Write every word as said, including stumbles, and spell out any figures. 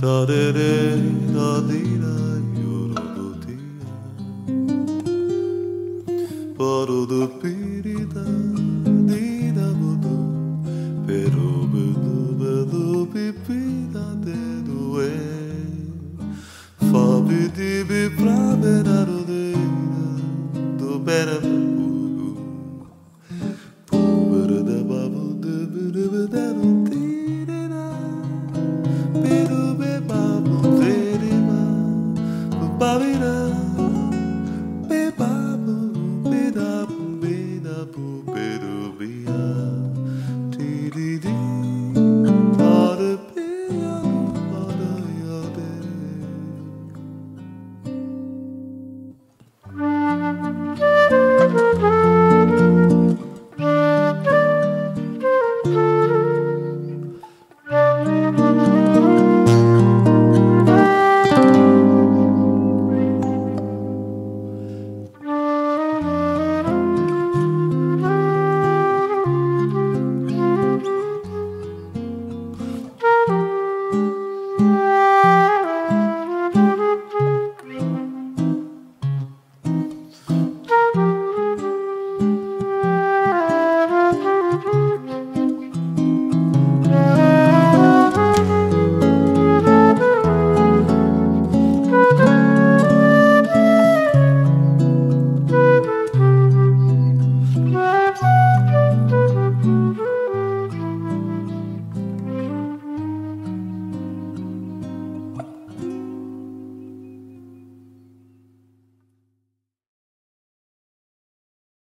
da da da da da.